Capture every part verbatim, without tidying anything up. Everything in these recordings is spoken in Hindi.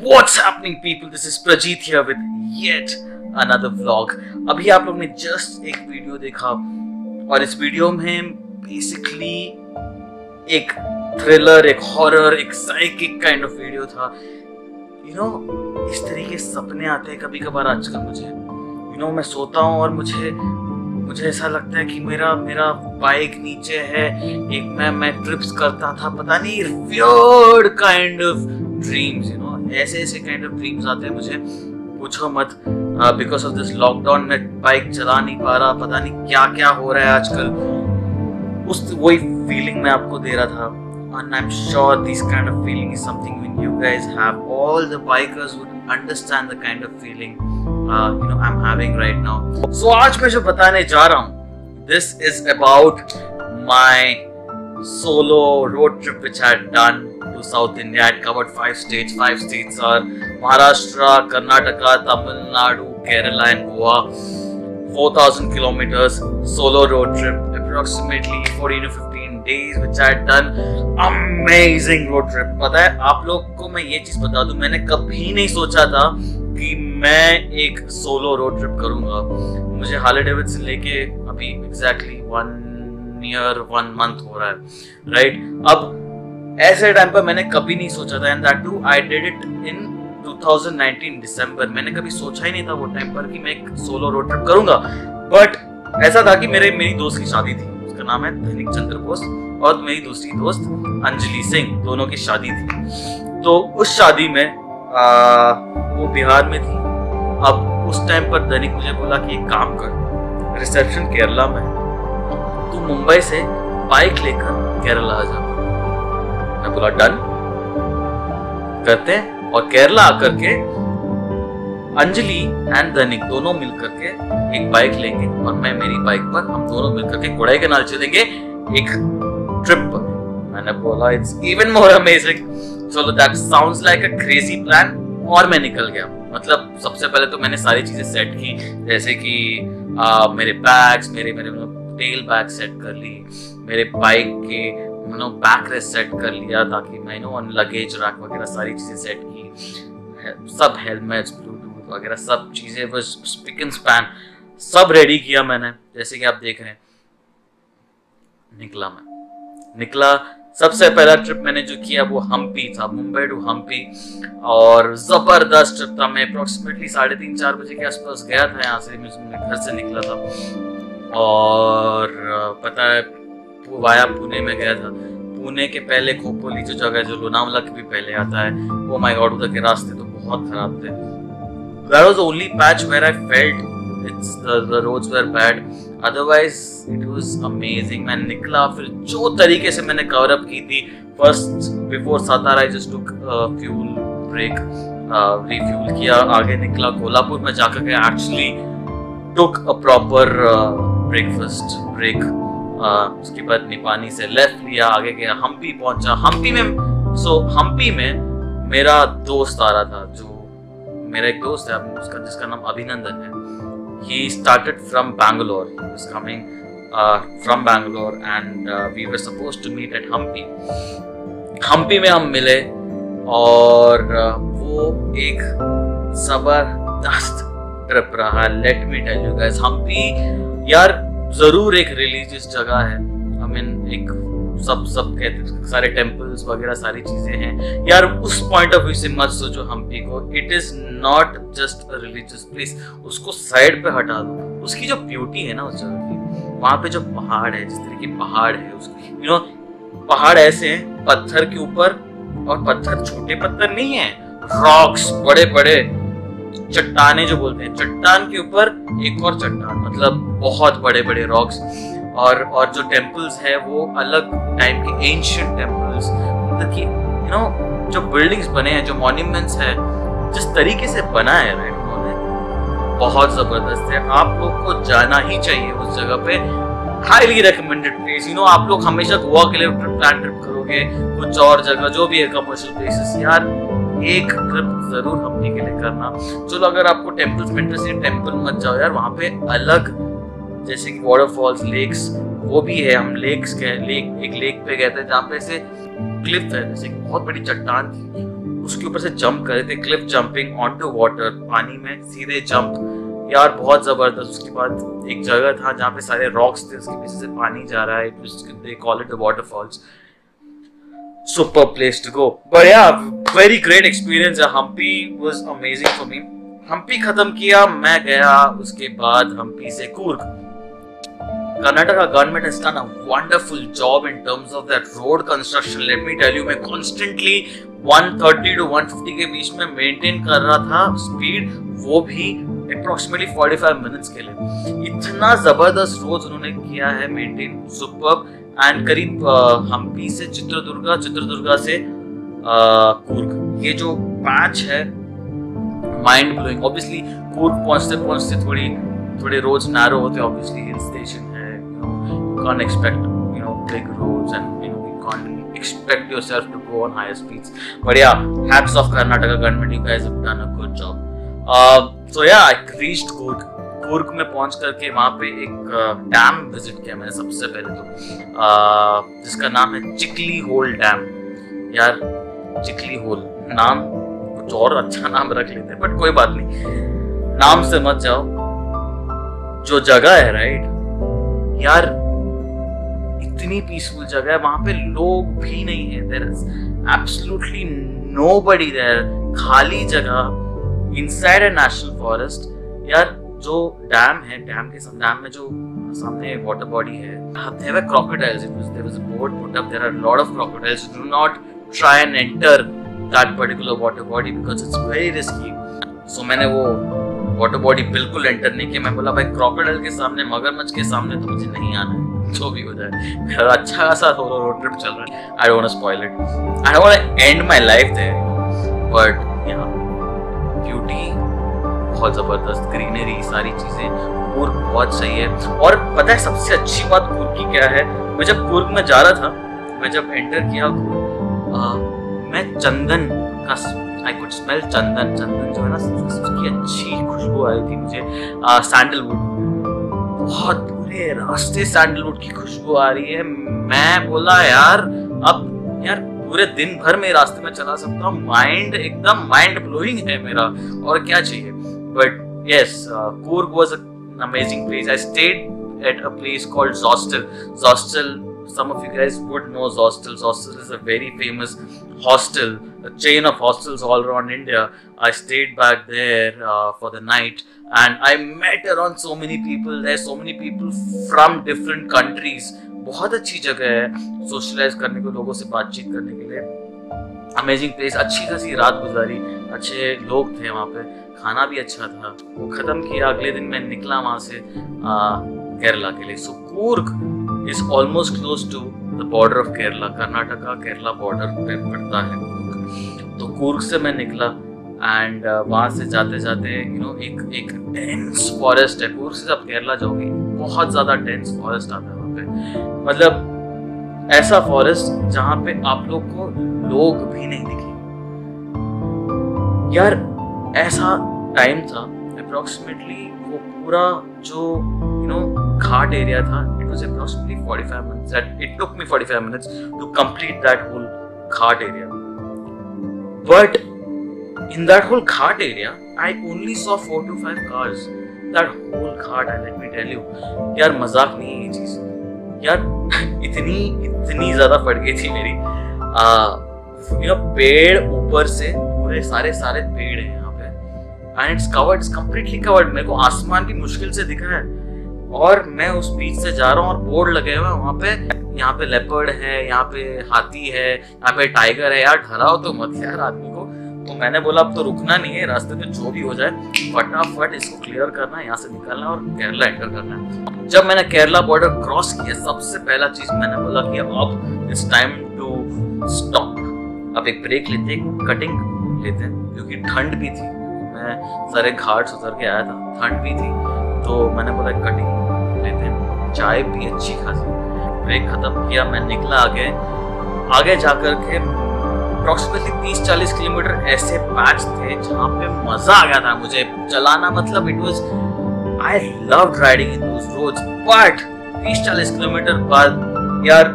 What's happening people, this is Prajeet here with yet another vlog। अभी आप लोग ने जस्ट एक वीडियो देखा और इस वीडियो में बेसिकली एक थ्रिलर, एक हॉरर, एक साइकिक काइंड ऑफ वीडियो था। यू you नो know, इस तरीके के सपने आते हैं कभी कभार आजकल मुझे। यू you नो know, मैं सोता हूँ और मुझे मुझे ऐसा लगता है कि मेरा मेरा बाइक नीचे है, एक मैं मैं ट्रिप्स करता था, पता नहीं weird kind of dreams. You know ऐसे ऐसे काइंड ऑफ ड्रीम्स आते हैं मुझे, पूछो मत। बिकॉज ऑफ दिस लॉकडाउन मैं बाइक चला नहीं पा रहा, पता नहीं क्या क्या हो रहा है आजकल। उस वही फीलिंग मैं आपको दे रहा था and I am sure this kind of feeling is something when you guys have all the bikers would understand the kind of feeling Uh, you know, I'm having right now. So, आज मैं जो बताने जा रहा हूँ, this is about my solo road trip which I had done to South India. I had covered five states. Five states are Maharashtra, Karnataka, Tamil Nadu, Kerala, and Goa. four thousand kilometers solo road trip, approximately fourteen to fifteen days, which I had done. Amazing road trip. पता है आप लोग को मैं ये चीज बता दूँ, मैंने कभी नहीं सोचा था कि मैं एक सोलो रोड ट्रिप करूंगा। मुझे हार्ले डेविडसन लेके अभी exactly one year one month हो रहा है, राइट। अब ऐसे टाइम पर मैंने कभी नहीं सोचा था, and that too I did it in twenty nineteen December. मैंने कभी सोचा ही नहीं था वो टाइम पर कि मैं एक सोलो रोड ट्रिप करूंगा, बट ऐसा था कि मेरे मेरी दोस्त की शादी थी, उसका नाम है धनिक चंद्र बोस, और मेरी दूसरी दोस्त अंजलि सिंह, दोनों की शादी थी। तो उस शादी में आ, वो बिहार में थी। अब उस टाइम पर धनिक मुझे बोला कि एक काम कर, रिसेप्शन केरला में, तू मुंबई से बाइक लेकर केरला आ जा। मैं बोला डन करते हैं, और केरला आकर के अंजलि एंड धनिक दोनों मिलकर के एक बाइक लेंगे और मैं मेरी बाइक पर, हम दोनों मिलकर के कोडाईकनाल चलेंगे एक ट्रिप पर। मैंने बोला इट्स इवन मोर अमेजिंग, चलो that sounds like a crazy plan. और मैं निकल गया। मतलब सबसे पहले तो मैंने सारी चीजें सेट की, जैसे कि आ, मेरे बैग्स, मेरे मेरे टेल बैग सेट कर ली, मेरे बाइक के मतलब बैक रेस्ट सेट कर लिया ताकि मैं नो लगेज रैक वगैरह सारी चीजें सेट की, सब हेलमेट्स, ब्लूटूथ वगैरह सब चीजें, बस पिक एंड स्पैन सब रेडी किया मैंने, जैसे कि आप देख रहे हैं। निकला मैं निकला सबसे पहला ट्रिप मैंने जो किया वो हम्पी था, मुंबई टू हम्पी, और जबरदस्त ट्रिप था। मैं अप्रोक्सीमेटली साढ़े तीन चार बजे के आसपास गया था यहाँ से, मैं घर से निकला था, और पता है वाया पुणे में गया था। पुणे के पहले खोपोली जो जगह है, जो लोनावला के भी पहले आता है, वो माय गॉड उधर के रास्ते तो बहुत खराब थे। That was the only patch where I felt it's the roads were bad, otherwise it was amazing. मैं निकला, फिर जो तरीके से मैंने कवरअप की थी, first before Satara I just took fuel break, refuel किया, आगे निकला। कोल्हापुर में जाकर के actually took a proper breakfast break, उसके बाद निपानी से लेफ्ट लिया, आगे गया, हम्पी पहुंचा। हम्पी में सो so, हम्पी में मेरा दोस्त आ रहा था, जो मेरा एक दोस्त है उसका जिसका नाम अभिनंदन है। He started from Bangalore. He was coming uh, from Bangalore, and uh, we were supposed to meet at Hampi. Hampi में हम मिले, और वो एक जबरदस्त ट्रिप रहा। Let me tell you guys, Hampi यार जरूर एक रिलीजियस जगह है। I mean एक सब सब कहते सारे टेम्पल्स वगैरह सारी चीजें हैं यार। उस पॉइंट ऑफ व्यू से मत सोचो हम्पी को, it is not just a religious place. उसको साइड पे हटा दो, उसकी जो ब्यूटी है ना उस जगह की, वहाँ पे जो पहाड़ है, जिस तरह की पहाड़ है उसकी, यू नो पहाड़ ऐसे हैं पत्थर के ऊपर, और पत्थर छोटे पत्थर नहीं है, रॉक्स बड़े बड़े चट्टाने जो बोलते हैं, चट्टान के ऊपर एक और चट्टान, मतलब बहुत बड़े बड़े रॉक्स। और और जो टेम्पल्स है वो अलग टाइम के एंशियंट टेम्पल्स, मतलब कि यू नो जो बिल्डिंग्स बने हैं, जो मॉन्यूमेंट्स है, जिस तरीके से बना है राइट, उन्होंने बहुत ज़बरदस्त है। आप लोग को जाना ही चाहिए उस जगह पे, highly recommended place. You know आप लोग हमेशा गोवा के लिए ट्रिप प्लान ट्रिप करोगे, कुछ और जगह जो भी है कमर्शियल प्लेसेस, यार एक ट्रिप ज़रूर हम्पी के लिए करना। चलो अगर आपको टेम्पल्स में इंटरेस्ट है, टेम्पल मत जाओ यार, वहाँ पे अलग जैसे कि वाटरफॉल्स, लेक्स वो भी है। हम लेक्स के लेक एक लेक पे गए थे जहाँ पे ऐसे क्लिफ है, जैसे बहुत बड़ी चट्टान थी, उसके ऊपर से जंप कर रहे थे, cliff jumping on to water, पानी में सीधे जंप, यार बहुत ज़बरदस्त। उसके बाद एक जगह था जहाँ पे सारे रॉक्स थे, उसके पीछे से पानी जा रहा है, they call it the waterfalls. Super place to go, but yeah very great experience. Hampi was amazing for me. Hampi खत्म किया, मैं गया उसके बाद हम्पी से Coorg. Karnataka government has done a wonderful job in terms of that road construction. Let me tell you, मैं constantly one thirty to one fifty के बीच में maintain कर रहा था speed, वो भी approximately forty-five minutes के लिए। इतना ज़बरदस्त रोड उन्होंने किया है maintain, superb। And करीब हम्पी से चित्रदुर्गा, चित्रदुर्गा से कूर्ग, ये जो पैच है mind blowing। Obviously कूर्ग पहुँचते पहुँचते थोड़ी थोड़े रोड्स नैरो होते हैं, obviously हिल स्टेशन है, you can't expect you know big roads and you know you can't expect yourself to go on higher speeds, but yeah, hats off Karnataka government, you guys have done a good job. Uh, so yeah, I reached Coorg। Coorg में पहुंच करके वहाँ पे एक डैम uh, विजिट किया मैंने सबसे पहले तो, uh, जिसका नाम है चिकली होल डैम। यार चिकली होल नाम कुछ और अच्छा नाम रख लेते हैं, बट कोई बात नहीं, नाम से मत जाओ। जो जगह है राइट, यार इतनी पीसफुल जगह है, वहां पे लोग भी नहीं है, there is absolutely nobody there, खाली जगह इनसाइड अ नेशनल फॉरेस्ट। यार जो डैम है, डैम के डैम में जो सामने वाटर बॉडी है, there were crocodiles, it was there was a board put up, there are lot of crocodiles, do not try and enter that particular water body because it's very risky. So मैंने वो वाटर बॉडी बिल्कुल एंटर नहीं किया। मैं बोला भाई क्रोकोडाइल के सामने, मगरमच्छ के सामने तो मुझे नहीं आना है, जो भी हो जाए। मेरा अच्छा खासा रोड ट्रिप चल रहा है, I don't want to spoil it, I don't want to end my life there, but yeah beauty बहुत जबरदस्त, ग्रीनरी, सारी चीजें, कूर्ग बहुत सही है। और पता है सबसे अच्छी बात कूर्ग की क्या है, मैं जब कूर्ग में जा रहा था, मैं जब एंटर किया कूर्ग, मैं चंदन का I could smell चंदन, चंदन जो है ना उसकी अच्छी खुशबू आ रही थी मुझे, आ, सैंडलवुड, बहुत पूरे रास्ते सैंडलवुड की खुशबू आ रही है। मैं बोला यार अब यार पूरे दिन भर मैं रास्ते में चला सकता हूँ, माइंड एकदम माइंड ब्लोइंग है मेरा, और क्या चाहिए। But yes, Coorg was an amazing place. I stayed at a place called Zostel. Zostel, some of you guys would know Zostel. Zostel is a very famous hostel, a chain of hostels all around India. I stayed back there uh, for the night, and I met around so many people there, so many people from different countries. बहुत अच्छी जगह है सोशलाइज करने को, लोगों से बातचीत करने के लिए, अमेजिंग प्लेस। अच्छी खासी रात गुजारी, अच्छे लोग थे वहाँ पे, खाना भी अच्छा था। वो ख़त्म किया, अगले दिन मैं निकला वहाँ से केरला के लिए। So Coorg is almost close to the border of Kerala, Karnataka Kerala border पे पड़ता है कूर्ग। तो कूर्ग से मैं निकला एंड uh, वहाँ से जाते जाते यू नो एक एक डेंस फॉरेस्ट है। कूर्ग से जब केरला जाओगे बहुत ज़्यादा डेंस फॉरेस्ट आता है वहाँ पे, मतलब ऐसा फॉरेस्ट जहाँ पे आप लोग को लोग भी नहीं दिखे। यार ऐसा टाइम था अप्रॉक्सीमेटली, वो पूरा जो यू नो घाट एरिया था, it was approximately forty-five minutes that it took me forty-five minutes to complete that whole ghat area, but in that whole ghat area I only saw four to five cars that whole ghat। And let me tell you yaar mazak nahi hai ye cheez, yaar itni itni zyada pad gayi thi meri, uh you know ped upar se pure sare sare ped hain yahan pe, and it's covered, it's completely covered। mere ko aasman bhi mushkil se dikha hai, और मैं उस बीच से जा रहा हूँ और बोर्ड लगे हुए हैं वहाँ पे, यहाँ पे लेपर्ड है, यहाँ पे हाथी है, यहाँ पे टाइगर है। यार डराओ तो मत यार आदमी को। तो मैंने बोला अब तो रुकना नहीं है, रास्ते में जो भी हो जाए फटाफट इसको क्लियर करना है, यहाँ से निकलना है और केरला एंटर करना है। जब मैंने केरला बॉर्डर क्रॉस किया, सबसे पहला चीज मैंने बोला कि अब इट्स टाइम टू स्टॉप, अब एक ब्रेक लेते हैं, कटिंग लेते हैं, क्योंकि ठंड भी थी, मैं सारे घाट उतर के आया था, ठंड भी थी। तो मैंने बोला कटिंग लेते हैं, चाय भी अच्छी खासी। ब्रेक खत्म किया, मैं निकला आगे, आगे जाकर के अप्रॉक्सीमेटली तीस चालीस किलोमीटर ऐसे पैच थे जहाँ पे मजा आ गया था मुझे चलाना, मतलब it was, I love riding in those roads. But तीस चालीस किलोमीटर बाद यार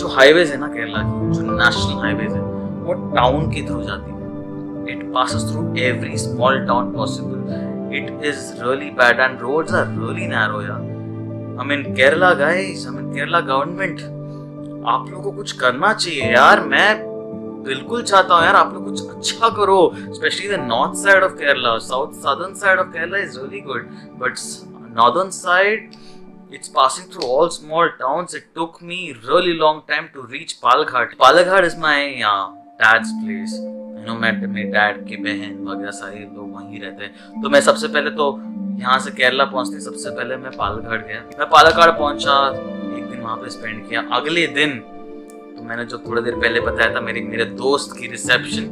जो हाईवेज है ना केरला की, जो नेशनल हाईवेज है, वो टाउन के थ्रू जाती है. It passes through every small town possible. It is really bad and roads are really narrow. यार, I mean Kerala guys, I mean Kerala government, आप लोगों को कुछ करना चाहिए यार. मैं बिल्कुल चाहता हूँ यार आप लोग कुछ अच्छा करो. Specially the north side of Kerala, south southern side of Kerala is really good, but northern side it's passing through all small towns. It took me really long time to reach Palghat. Palghat is my uh, dad's place. You know, मैं मेरे dad की बहन वगैरह सारे लोग वहीं रहते हैं. तो मैं सबसे पहले तो यहाँ से केरला पहुँचते सबसे पहले मैं पालघाट गया. मैं पालघाट पहुँचा, एक दिन वहाँ पे स्पेंड किया. अगले दिन तो मैंने जो थोड़ी देर पहले बताया था मेरे मेरे दोस्त की रिसेप्शन,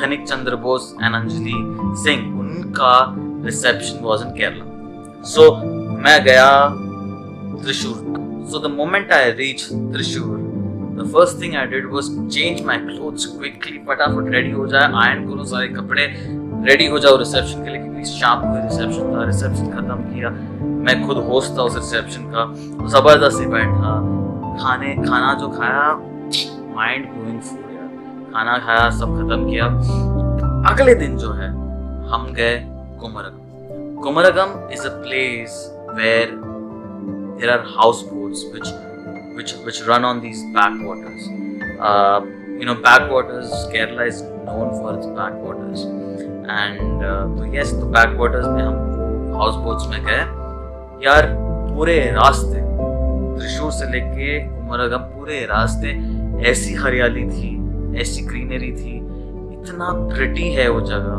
धनिक चंद्र बोस एंड अंजलि सिंह, उनका reception was in Kerala. So मैं गया Thrissur. So the moment I reached Thrissur, the first thing I did was change my clothes quickly. फटाफट रेडी हो जाए, आयरन करो सारे कपड़े, रेडी हो जाओ रिसेप्शन के लिए, क्योंकि शाम को रिसेप्शन था. रिसेप्शन खत्म किया, मैं खुद होस्ट था उस रिसेप्शन का. ज़बरदस्त इवेंट था. खाने खाना जो खाया, माइंड ब्लोइंग फूड यार. खाना खाया, सब खत्म किया. अगले दिन जो है हम गए Kumarakom. Kumarakom is a place where there are houseboats which which which run on these backwaters. Uh, you know, backwaters. Kerala is known for its backwaters, and uh, so yes, the backwaters में हम houseboats में गए. यार पूरे रास्ते त्रिशूर से लेके कुमारकम पूरे रास्ते ऐसी हरियाली थी, ऐसी ग्रीनरी थी, इतना प्रिटी है वो जगह,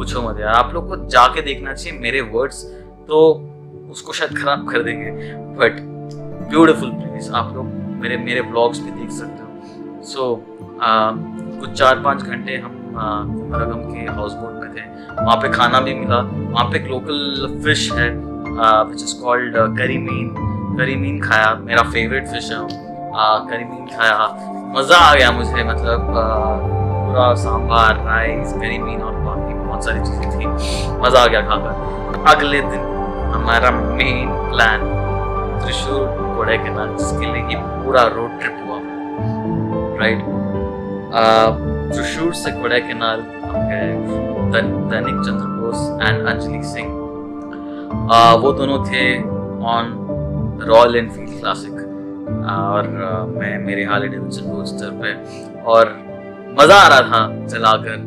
पूछो मत यार. आप लोग को जाके देखना चाहिए. मेरे वर्ड्स तो उसको शायद खराब कर देंगे, बट ब्यूटिफुल प्लेस. आप लोग मेरे मेरे ब्लॉग्स भी देख सकते हो. सो so, कुछ चार पाँच घंटे हम कुमारकम के हाउस बोट में थे. वहाँ पे खाना भी मिला. वहाँ पे एक लोकल फिश है which is called karimeen. Karimeen खाया, मेरा फेवरेट फिश है वो. करी मीन खाया, मज़ा आ गया मुझे. मतलब पूरा सांभर, राइस, करी मीन और बाकी बहुत सारी चीज़ें थी. मज़ा आ गया खाकर. अगले दिन हमारा मेन प्लान त्रिशूर कोडाईकनाल, जिसके लिए ये पूरा रोड ट्रिप हुआ. राइट, त्रिशूर से कोडाईकनाल हम गए. धनिक चंद्र बोस एंड अंजलि सिंह, वो दोनों थे ऑन रॉयल एनफील्ड क्लासिक, और uh, मैं मेरे हार्ले डेविडसन रोडस्टर पे, और मज़ा आ रहा था चलाकर.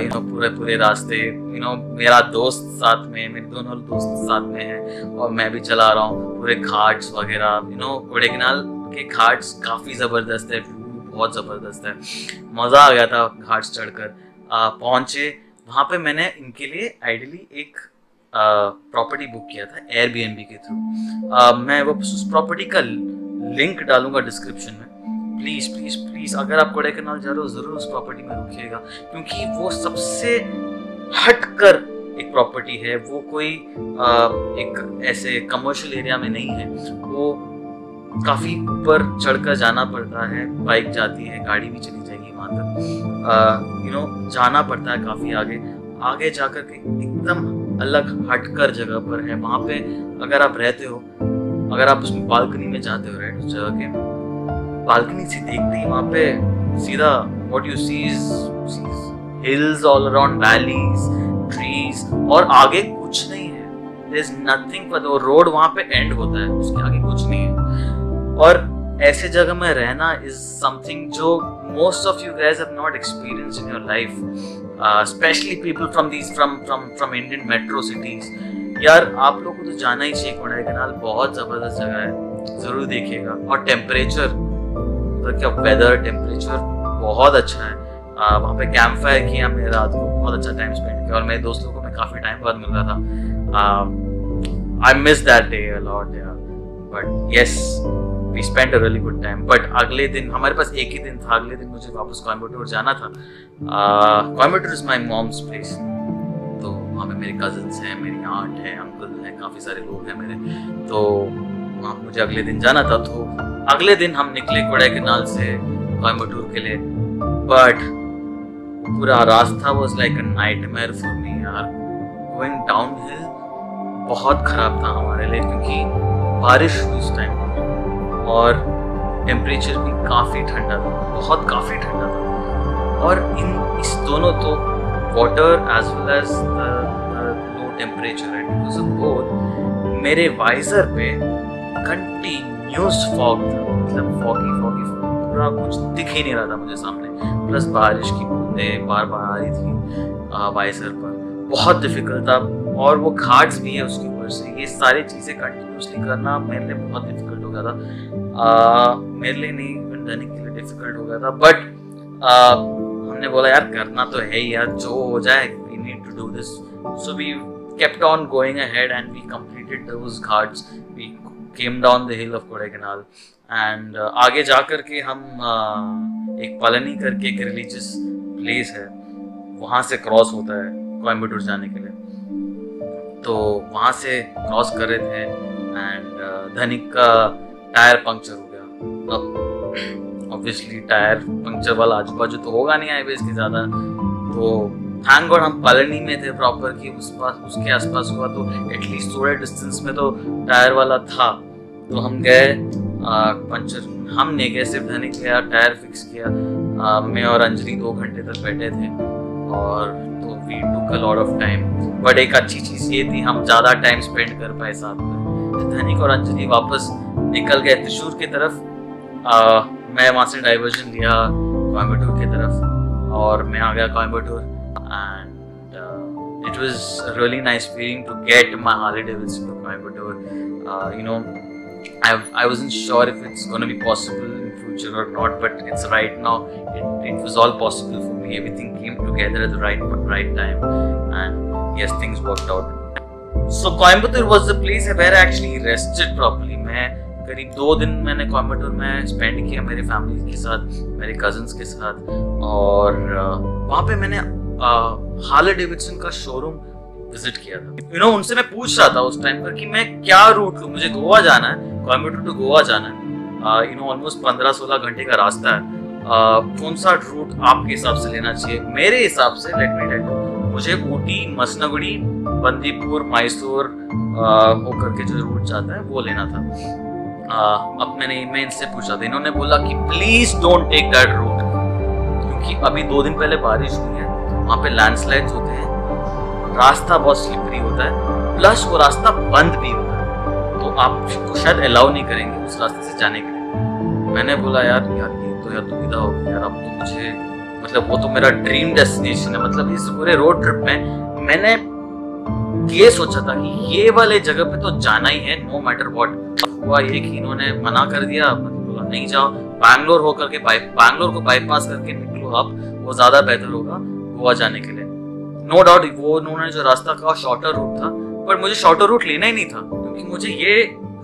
यू नो पूरे पूरे रास्ते, यू नो मेरा दोस्त साथ में, मेरे दोनों दोस्त साथ में है, और मैं भी चला रहा हूँ. पूरे घाट्स वगैरह, यू नो कोडाईकनाल के घाट्स काफ़ी ज़बरदस्त है, बहुत ज़बरदस्त है. मज़ा आ गया था घाट्स चढ़कर. पहुँचे वहाँ पे, मैंने इनके लिए आइडियली एक प्रॉपर्टी बुक किया था एयरबीएनबी के थ्रू. मैं वो उस प्रॉपर्टी का लिंक डालूँगा डिस्क्रिप्शन में. प्लीज़ प्लीज़ प्लीज़ अगर आप कोडाईकनाल जा रहे हो, ज़रूर उस प्रॉपर्टी में रुकिएगा, क्योंकि वो सबसे हटकर एक प्रॉपर्टी है. वो कोई आ, एक ऐसे कमर्शियल एरिया में नहीं है. वो काफ़ी ऊपर चढ़कर जाना पड़ता है. बाइक जाती है, गाड़ी भी चली जाएगी वहाँ तक. यू नो जाना पड़ता है काफ़ी आगे. आगे जाकर के एकदम अलग हटकर जगह पर है. वहाँ पे अगर आप रहते हो, अगर आप उसमें बालकनी में जाते हो, राइट, उस जगह के बालकनी से देखते ही वहाँ पे सीधा what you see is hills all around, valleys, trees, और आगे कुछ नहीं है. There is nothing for the road. वहाँ पे एंड होता है, उसके आगे कुछ नहीं है. और ऐसे जगह में रहना इज समथिंग जो most of you guys have not experience in your life, specially people from these from from from Indian metro cities. यार आप लोग को तो जाना ही चाहिए. कोडाईकनाल बहुत ज़बरदस्त जगह है, ज़रूर देखिएगा. और टेम्परेचर, क्या वेदर, टेम्परेचर बहुत अच्छा है. आ, वहाँ पे कैंप फायर किया हमने रात को, बहुत अच्छा टाइम स्पेंड किया. और मेरे दोस्तों को मैं काफ़ी टाइम बाद मिल रहा था. I miss that day a lot यार, but yes we spend a really good time. But अगले दिन हमारे पास एक ही दिन था. अगले दिन मुझे वापस कोयम्बटूर जाना था. Coimbatore is my mom's place. तो वहाँ पे मेरे कजन्स हैं, मेरी आंट है, अंकल हैं, काफ़ी सारे लोग हैं मेरे. तो वहाँ मुझे अगले दिन जाना था. तो अगले दिन हम निकले कोडाईकनाल से कोयम्बटूर के लिए. बट पूरा रास्ता was like a nightmare for me यार. गोइंग डाउनहिल बहुत ख़राब था हमारे लिए, क्योंकि बारिश हुई उस टाइम और टेम्परेचर भी काफ़ी ठंडा था, बहुत काफ़ी ठंडा था। और इन इस दोनों तो water as well as low temperature and because of both मेरे वाइजर पे कंटिन्यूस फॉग था, मतलब फॉगी फॉगी पूरा कुछ दिख ही नहीं रहा था मुझे सामने, प्लस बारिश की बूंदें बार बार आ रही थी वाइजर पर, बहुत डिफिकल्ट था। और वो घाट्स भी है उसके ऊपर से, ये सारी चीज़ें कंटिन्यूसली करना मेरे लिए बहुत डिफिकल्ट हो गया था, आ, मेरे लिए नहीं दैनिक के लिए डिफिकल्ट हो गया था। बट हमने बोला यार करना तो है ही यार, जो हो जाए we need to do this, so we kept on going ahead and we completed those ghats, we came down the hill of Kodaikanal and आगे जा कर के हम uh, एक पलनी करके एक रिलीजियस प्लेस है वहाँ से क्रॉस होता है कोयम्बटूर जाने के लिए, तो वहाँ से क्रॉस कर रहे थे एंड धनिक का टायर पंक्चर हो गया। अब ऑब्वियसली टायर पंक्चर वाला आजू बाजू तो होगा नहीं हाईवेज के ज़्यादा, तो थैंक गॉड हम पलनी में थे प्रॉपर कि उस पास उसके आसपास हुआ तो एटलीस्ट थोड़े डिस्टेंस में तो टायर वाला था। तो हम गए पंक्चर, हमने गए सिर्फ धनिक गया, टायर फिक्स किया, आ, मैं और अंजलि दो घंटे तक बैठे थे और तो we took a lot of time. But एक अच्छी चीज़ ये थी हम ज़्यादा टाइम स्पेंड कर पाए साथ में। धनिक और अंजलि वापस निकल गए त्रिशूर की तरफ, आ, मैं वहाँ से डाइवर्जन लिया कोयम्बटूर की तरफ और मैं आ गया Coimbatore and it was really nice feeling to get my Harley Davidson to Coimbatore. You know I I wasn't sure if it's going to be possible in future or not, but it's right now. It, it was all possible for me. Everything came together at the right right time, and yes, things worked out. So Coimbatore was the place where I actually rested properly. मैं करीब दो दिन मैंने कोयम्बटूर में स्पेंड किया मेरे फैमिली के साथ, मेरे कजन्स के साथ, और वहाँ पे मैंने हार्ले डेविडसन का शोरूम विजिट किया था। यू you नो know, उनसे मैं पूछ रहा था उस टाइम पर कि मैं क्या रूट लूँ, मुझे गोवा जाना है, कोयम्बटूर टू गोवा जाना है, यू नो ऑलमोस्ट पंद्रह सोलह घंटे का रास्ता है, uh, कौन सा रूट आपके हिसाब से लेना चाहिए? मेरे हिसाब से लेट मी लेट मुझे ऊटी, मसनगुड़ी, बंदीपुर, मैसूर होकर uh, के जो रूट जाता है वो लेना था। uh, अब मैंने मैं इनसे पूछा था, इन्होंने बोला कि please don't take that route, क्योंकि अभी दो दिन पहले बारिश हुई है, वहाँ पे लैंडस्लाइड्स होते हैं, रास्ता बहुत स्लिपरी होता है, प्लस वो रास्ता बंद भी होता है, तो आपको शायद अलाउ नहीं करेंगे उस रास्ते से जाने के लिए। मैंने बोला यार यार ये तो यार दुविधा हो गई यार, अब तो मुझे मतलब वो तो मेरा ड्रीम डेस्टिनेशन है, मतलब इस पूरे रोड ट्रिप में मैंने ये सोचा था कि ये वाले जगह पे तो जाना ही है नो मैटर व्हाट। हुआ ये कि इन्होंने मना कर दिया, बोला नहीं जाओ, बैंगलोर होकर के बैंगलोर को बाईपास करके निकलो आप, वो ज़्यादा बेहतर होगा गोवा जाने के लिए। नो डाउट वो उन्होंने जो रास्ता का शॉर्टर रूट था, पर मुझे शॉर्टर रूट लेना ही नहीं था क्योंकि मुझे ये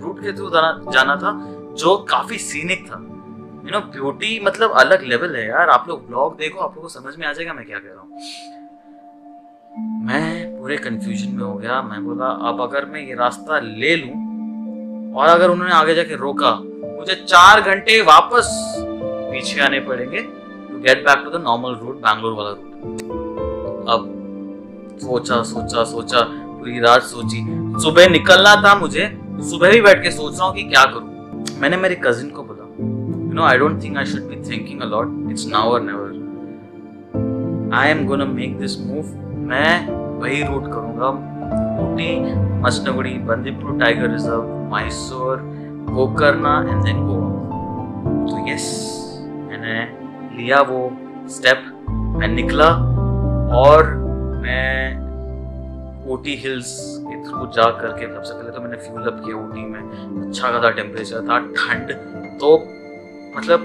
रूट के थ्रू जाना था जो काफ़ी सीनिक था। यू नो ब्यूटी मतलब अलग लेवल है यार, आप लोग ब्लॉग देखो आप लोगों को समझ में आ जाएगा मैं क्या कह रहा हूँ। मैं पूरे कंफ्यूजन में हो गया, मैं बोला अब अगर मैं ये रास्ता ले लूँ और अगर उन्होंने आगे जाके रोका मुझे चार घंटे वापस पीछे आने पड़ेंगे to get back to the normal route, Bangalore वाला रूट। अब सोचा सोचा सोचा पूरी रात सोची, सुबह निकलना था मुझे, सुबह भी बैठ के सोच रहा हूँ कि क्या करूँ। मैंने मेरे कजिन को बोला, you know I don't think I should be thinking a lot, it's now और never, I am gonna make this move, मैं वही रूट करूँगा, Ooty, Masinagudi, Bandipur tiger reserve, Mysore, Gokarna and then Goa. तो यस मैंने लिया वो स्टेप, मैं निकला और मैं ओटी हिल्स के थ्रू जा करके सबसे पहले तो मैंने फ्यूल अप किया ओटी में, अच्छा खासा टेम्परेचर था, ठंड तो मतलब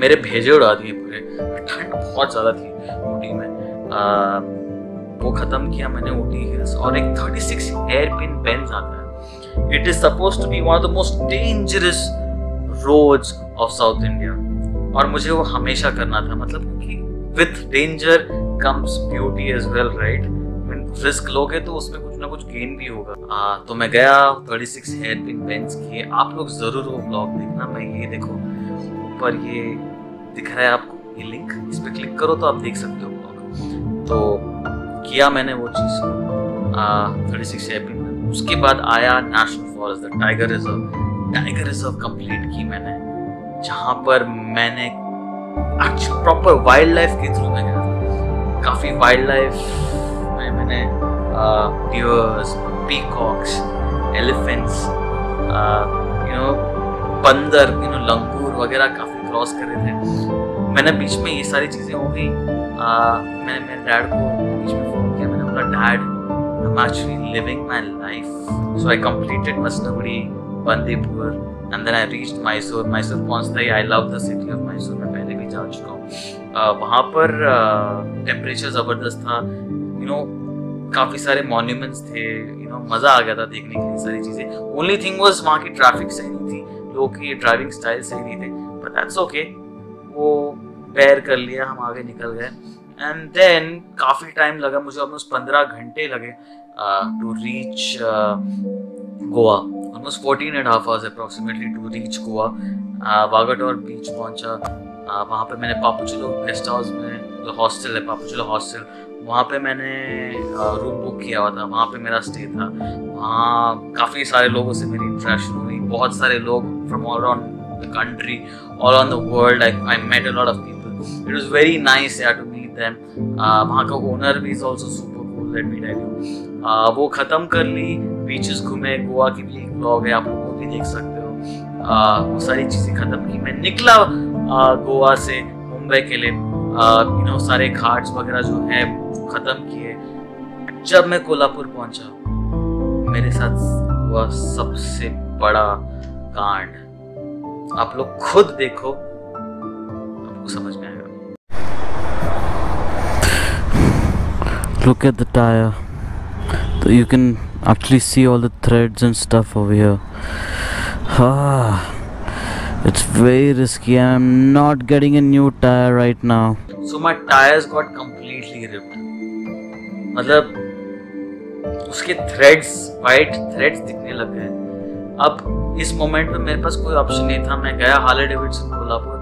मेरे भेजे उड़ा दिए पूरे, ठंड बहुत ज़्यादा थी ओटी में, आ, वो ख़त्म किया मैंने ओटी हिल्स। और एक thirty six hairpin bends आता है, it is suppose to be one of the most dangerous roads of south India, और मुझे वो हमेशा करना था, मतलब कि with danger comes beauty as well, right? Risk लोगे तो उसमें कुछ ना कुछ गेन भी होगा। आ, तो मैं गया thirty six hairpin bends किए, आप लोग जरूर वो ब्लॉग देखना। मैं ये देखो ऊपर ये दिख रहा है आपको ये लिंक, इस पर क्लिक करो तो आप देख सकते हो ब्लॉग। तो किया मैंने वो चीज़ थर्टी सिक्स हेयर पिन। उसके बाद आया national forest, tiger reserve, tiger reserve complete की मैंने, जहाँ पर मैंने एक्चुअल प्रॉपर वाइल्ड लाइफ के थ्रू में गया था। काफ़ी वाइल्ड लाइफ में मैंने deers, peacocks, elephants, you know बंदर, यू नो लंगूर वगैरह काफ़ी क्रॉस करे थे। मैंने बीच में ये सारी चीज़ें हो गई। मैंने मेरे डैड को बीच में फ़ोन किया, मैंने बोला dad I'm actually living my life. So I completed Masinagudi, Bandipur, and then I reached Mysore. Mysore पहुँचते ही I love the city of Mysore. मैं पहले भी जा चुका हूँ। वहाँ पर टेम्परेचर ज़बरदस्त था, यू नो काफ़ी सारे मॉन्यूमेंट्स थे, यू नो मज़ा आ गया था देखने के लिए सारी चीज़ें। ओनली थिंग वॉज वहाँ की ट्रैफिक सही नहीं थी, लोगों की ड्राइविंग स्टाइल सही नहीं थे, बट दैट्स ओके, वो बेयर कर लिया, हम आगे निकल गए। एंड देन काफ़ी टाइम लगा मुझे, ऑलमोस्ट पंद्रह घंटे लगे to reach Goa, almost fourteen and half hours approximately to reach Goa. Vagator beach पहुंचा, uh, वहाँ पे मैंने पापुचुलो गेस्ट हाउस में, जो हॉस्टल है पापुचुलो हॉस्टल, वहाँ पे मैंने uh, रूम बुक किया हुआ था, वहाँ पे मेरा स्टे था। वहाँ काफ़ी सारे लोगों से मेरी इंट्रैक्शन हुई, बहुत सारे लोग from all around the country, all on the world, I met a lot of people. It was very nice यार टू मीट देम। वहाँ का ओनर भी is also super cool, let me tell you. आ, वो ख़त्म कर ली, बीचेस घूमे, गोवा की भी एक ब्लॉग है, आप लोग वो भी देख सकते हो। आ, वो सारी चीज़ें ख़त्म की, मैं निकला आ, गोवा से मुंबई के लिए, यू नो सारे घाट्स वगैरह जो है ख़त्म किए। जब मैं कोल्हापुर पहुंचा, मेरे साथ हुआ सबसे बड़ा कांड, आप लोग खुद देखो, आपको समझ में आएगा। Look at the tyre. So you can actually see all the threads and stuff over here. Ah, it's very risky. I'm not getting a new tire right now. So my tires got completely ripped. मतलब उसके threads, white threads दिखने लग गए। अब इस moment में मेरे पास कोई option नहीं था। मैं गया हार्ले डेविडसन कोल्हापुर,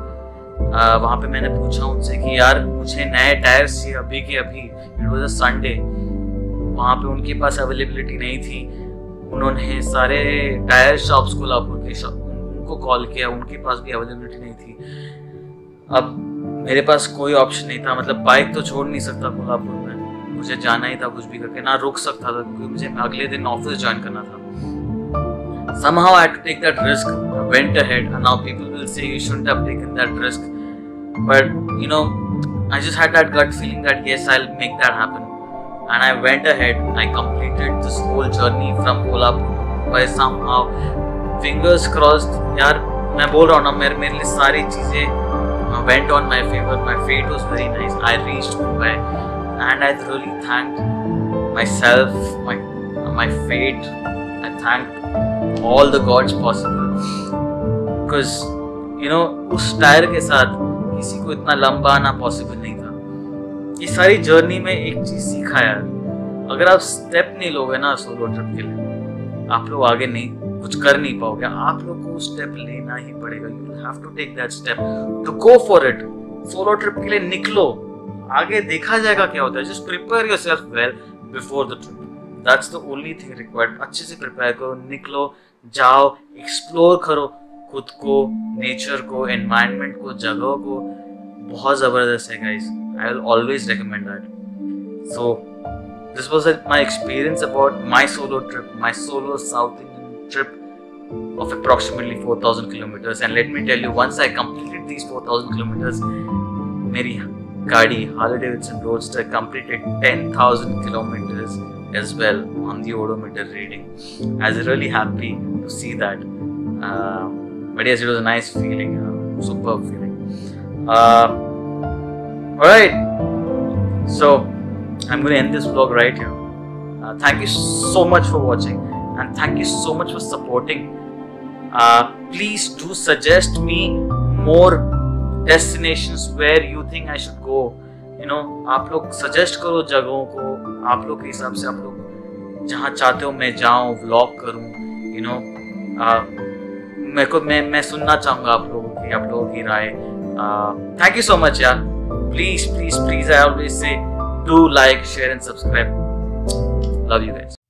वहाँ पे मैंने पूछा उनसे कि यार मुझे नए टायर्स चाहिए अभी के अभी। It was a Sunday. वहाँ पे उनके पास अवेलेबिलिटी नहीं थी। उन्होंने सारे टायर शॉप्स कोल्हापुर के शॉप उनको कॉल किया, उनके पास भी अवेलेबिलिटी नहीं थी। अब मेरे पास कोई ऑप्शन नहीं था, मतलब बाइक तो छोड़ नहीं सकता कोल्हापुर में, मुझे जाना ही था कुछ भी करके, ना रुक सकता था क्योंकि मुझे अगले दिन ऑफिस ज्वाइन करना था। Somehow I had to take that risk, I went ahead, and now people will say you shouldn't have taken that risk, but you know I just had that gut feeling that yes I'll make that happen. And I went ahead. I completed this whole journey from Kolhapur by somehow, fingers crossed. यार मैं बोल रहा हूँ ना, मेरे मेरे लिए सारी चीज़ें went on my favor. My fate was very nice. I reached Mumbai, and I really thanked myself, my my fate. I thanked all the gods possible, because you know उस टायर के साथ किसी को इतना लंबा आना पॉसिबल नहीं था। ये सारी जर्नी में एक चीज़ सीखा यार, अगर आप स्टेप नहीं लोगे ना सोलो ट्रिप के लिए, आप लोग आगे नहीं कुछ कर नहीं पाओगे। आप लोग को स्टेप लेना ही पड़ेगा। You have to take that step to go for it. Solo trip के लिए निकलो, आगे देखा जाएगा क्या होता है। Just prepare yourself well before the trip, that's the only thing required. अच्छे से प्रिपेयर करो, निकलो, जाओ, एक्सप्लोर करो खुद को, नेचर को, एनवायरनमेंट को, जगहों को। बहुत ज़बरदस्त है guys, I will always recommend that. So this was my experience about my solo trip, my solo South Indian trip of approximately four thousand kilometers. And let me tell you, once I completed these four thousand kilometers, मेरी गाड़ी Harley Davidson Roadster completed ten thousand kilometers as well on the odometer reading. I was really happy to see that. Uh, but yes, it was a nice feeling, uh, superb feeling. Uh, Alright, so I'm going to end this vlog right here. Uh, thank you so much for watching, and thank you so much for supporting. Uh, please do suggest me more destinations where you think I should go. You know, आप लोग suggest करो जगहों को, आप लोग के हिसाब से आप लोग जहाँ चाहते हो मैं जाऊँ, vlog करूँ, you know. Uh, मेरे को मैं मैं सुनना चाहूँगा आप लोगों की आप लोगों की राय। Uh, thank you so much यार. Please, please, please, I always say, do like, share and subscribe. Love you guys.